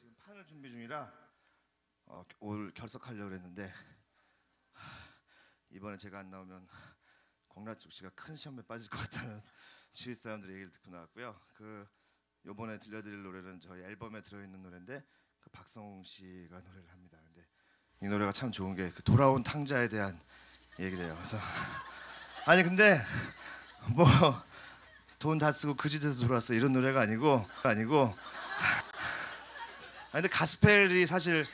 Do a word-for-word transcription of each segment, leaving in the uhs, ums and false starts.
지금 판을 준비 중이라 어, 오늘 결석하려고 했는데 이번에 제가 안 나오면 공라축 씨가 큰 시험에 빠질 것 같다는 주위 사람들의 얘기를 듣고 나왔고요. 그 이번에 들려드릴 노래는 저희 앨범에 들어있는 노래인데 그 박성웅 씨가 노래를 합니다. 근데 이 노래가 참 좋은 게 그 돌아온 탕자에 대한 얘기래요. 그래서 아니 근데 뭐 돈 다 쓰고 그 짓에서 돌아왔어 이런 노래가 아니고 아니고 아니 근데 가스펠이 사실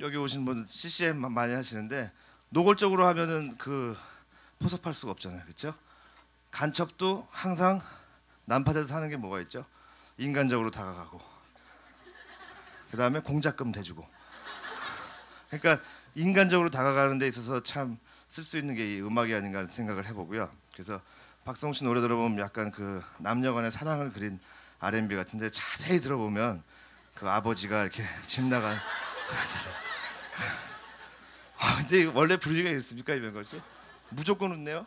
여기 오신 분은 씨씨엠 많이 하시는데 노골적으로 하면은 그 포섭할 수가 없잖아요, 그렇죠? 간첩도 항상 난파돼서 사는 게 뭐가 있죠? 인간적으로 다가가고 그 다음에 공작금 대주고. 그러니까 인간적으로 다가가는 데 있어서 참 쓸 수 있는 게 이 음악이 아닌가 하는 생각을 해보고요. 그래서 박성웅 씨 노래 들어보면 약간 그 남녀간의 사랑을 그린 알앤비 같은데 자세히 들어보면 그 아버지가 이렇게 집 나간 근데 원래 분위기가 이렇습니까, 이병걸 씨? 무조건 웃네요.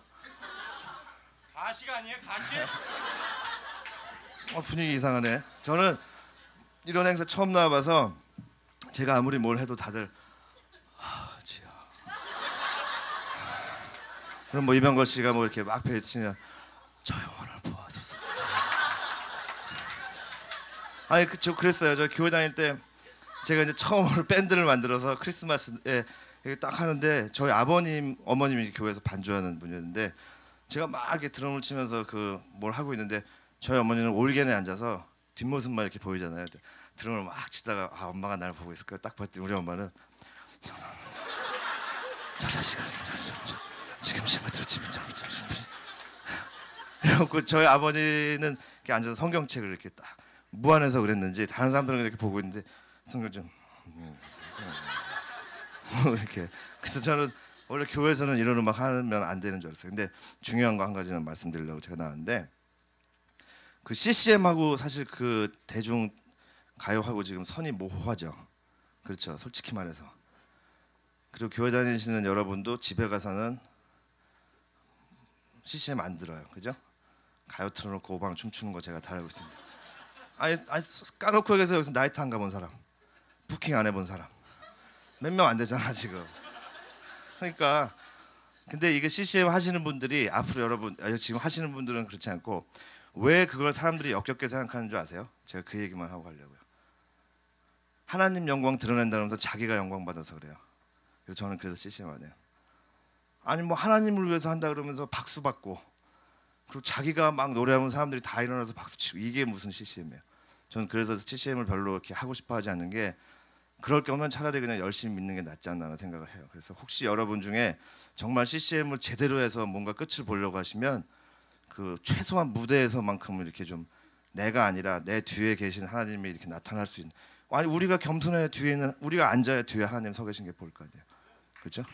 가시가 아니에요, 가시? 어, 분위기 이상하네. 저는 이런 행사 처음 나와봐서 제가 아무리 뭘 해도 다들 아, 지야. 그럼 뭐 이병걸 씨가 뭐 이렇게 막 배치면 저 영혼을 보아소서. 아니 그 저 그랬어요. 저 교회 다닐 때 제가 이제 처음으로 밴드를 만들어서 크리스마스에 딱 하는데 저희 아버님 어머님이 교회에서 반주하는 분이었는데 제가 막 이렇게 드럼을 치면서 그 뭘 하고 있는데 저희 어머니는 올겐에 앉아서 뒷모습만 이렇게 보이잖아요. 드럼을 막 치다가 아 엄마가 나를 보고 있을까 딱 봤더니 우리 엄마는 저 자식아 지금 시험에 들어치면 이러고 저희 아버지는 이렇게 앉아서 성경책을 이렇게 딱 무안해서 그랬는지 다른 사람들은 이렇게 보고 있는데 성경 좀 이렇게. 그래서 저는 원래 교회에서는 이런 음악 하면 안 되는 줄 알았어요. 근데 중요한 거 한 가지는 말씀드리려고 제가 나왔는데 그 씨씨엠하고 사실 그 대중 가요하고 지금 선이 모호하죠. 그렇죠. 솔직히 말해서. 그리고 교회 다니시는 여러분도 집에 가서는 씨씨엠 안 들어요. 그죠? 가요 틀어놓고 오방 춤추는 거 제가 다 알고 있습니다. 아니, 아니 까놓고 여기서 여기서 나이트 안 가본 사람, 부킹 안 해본 사람 몇 명 안 되잖아 지금. 그러니까 근데 이게 씨씨엠 하시는 분들이 앞으로 여러분 지금 하시는 분들은 그렇지 않고 왜 그걸 사람들이 역겹게 생각하는 줄 아세요? 제가 그 얘기만 하고 가려고요. 하나님 영광 드러낸다면서 자기가 영광 받아서 그래요. 그래서 저는 그래서 씨씨엠 안 해요. 아니 뭐 하나님을 위해서 한다 그러면서 박수 받고 그리고 자기가 막 노래하면 사람들이 다 일어나서 박수 치고 이게 무슨 씨씨엠이에요? 저는 그래서 씨씨엠을 별로 이렇게 하고 싶어하지 않는 게 그럴 경우는 차라리 그냥 열심히 믿는 게 낫지 않나 생각을 해요. 그래서 혹시 여러분 중에 정말 씨씨엠을 제대로 해서 뭔가 끝을 보려고 하시면 그 최소한 무대에서만큼은 이렇게 좀 내가 아니라 내 뒤에 계신 하나님이 이렇게 나타날 수 있는. 아니 우리가 겸손해야 뒤에는 우리가 앉아야 뒤에 하나님 서 계신 게 보일 거 아니에요. 그렇죠?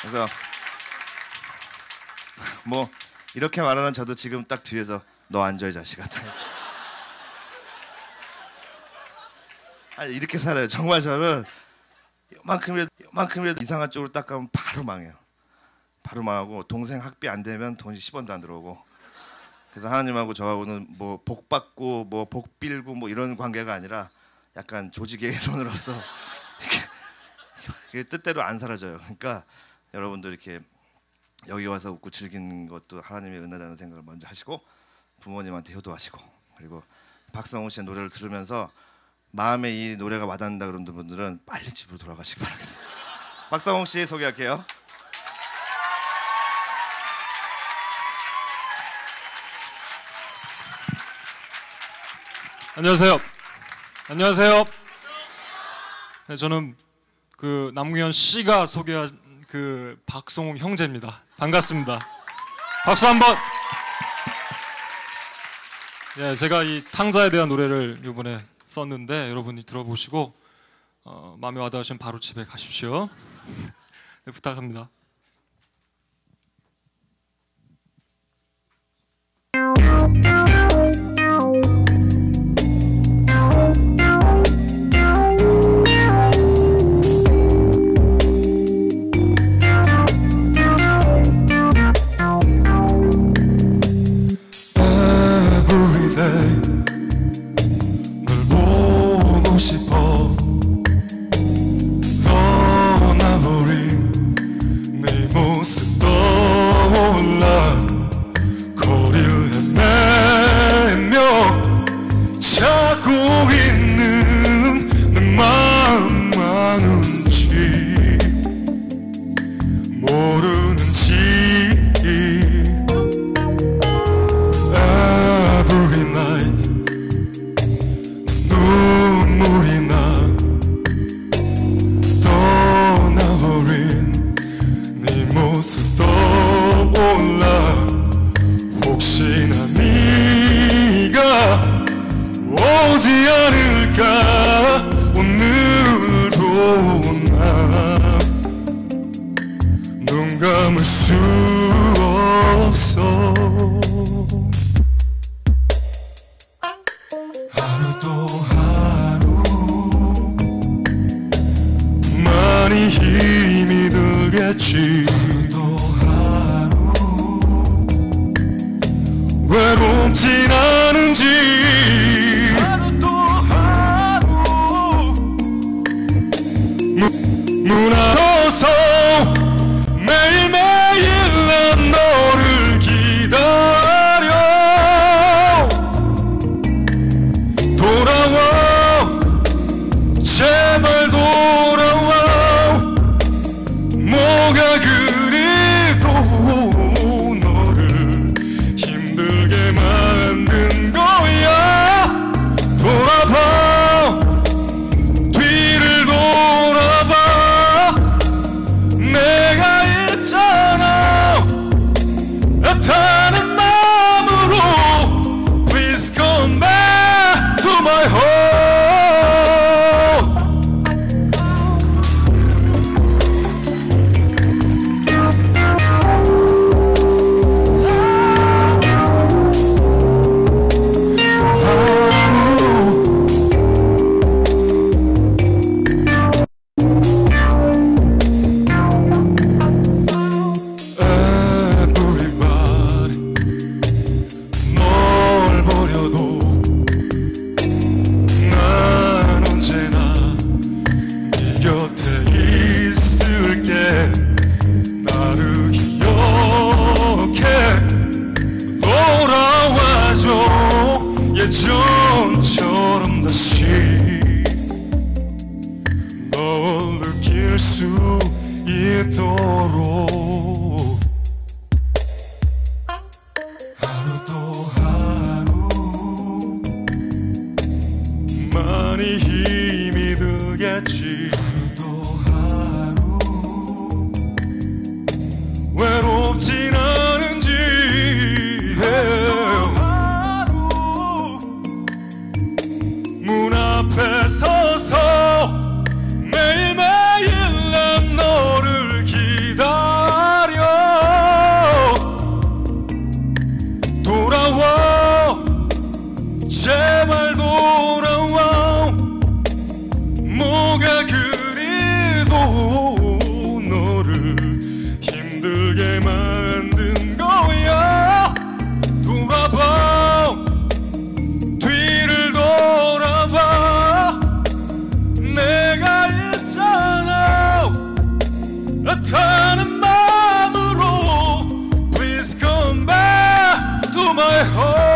그래서 뭐 이렇게 말하는 저도 지금 딱 뒤에서 너 앉아 이 자식아. 아니 이렇게 살아요. 정말 저는 요만큼이라도, 요만큼이라도 이상한 쪽으로 딱 가면 바로 망해요. 바로 망하고 동생 학비 안 되면 돈이 십 원도 안 들어오고. 그래서 하나님하고 저하고는 뭐 복 받고 뭐 복 빌고 뭐 이런 관계가 아니라 약간 조직의 일원으로서 이렇게 뜻대로 안 사라져요. 그러니까 여러분도 이렇게 여기 와서 웃고 즐기는 것도 하나님의 은혜라는 생각을 먼저 하시고 부모님한테 효도하시고 그리고 박성웅 씨의 노래를 들으면서 마음에 이 노래가 와닿는다 그런 분들은 빨리 집으로 돌아가시기 바라겠습니다. 박성웅 씨 소개할게요. 안녕하세요. 안녕하세요. 네, 저는 그 남궁현 씨가 소개한 그 박성웅 형제입니다. 반갑습니다. 박수 한번. 예, 제가 이 탕자에 대한 노래를 이번에 썼는데 여러분이 들어보시고 어, 마음에 와닿으시면 바로 집에 가십시오. 네, 부탁합니다. I breathe 많이 힘이 들겠지. 하루하루 왜 굶진 않은지 하루 또 하루 무너져서 매일매일 난 너를 기다려. 돌아와 제발 돌아와. 뭐가 그리도 너를 힘들게 만든 거야. 돌아봐 뒤를 돌아봐. 내가 있잖아 애타는 마음으로. Please come back to my home. 예전처럼 다시 널 느낄 수 있도록. 하루 또 하루 많이 힘이 들겠지. 하루 또 하루 외롭진 않은지. 문 앞에 서서 매일매일 난 너를 기다려. 돌아와 제발 돌아와. 뭐가 그리도 너를 힘들게 만든 거야. 돌아봐 타는 마음으로. Please come back to my home.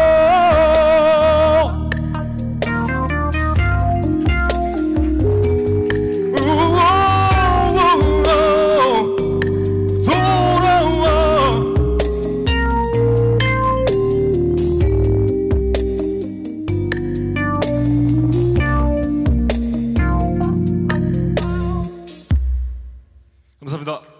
돌아와 감사합니다.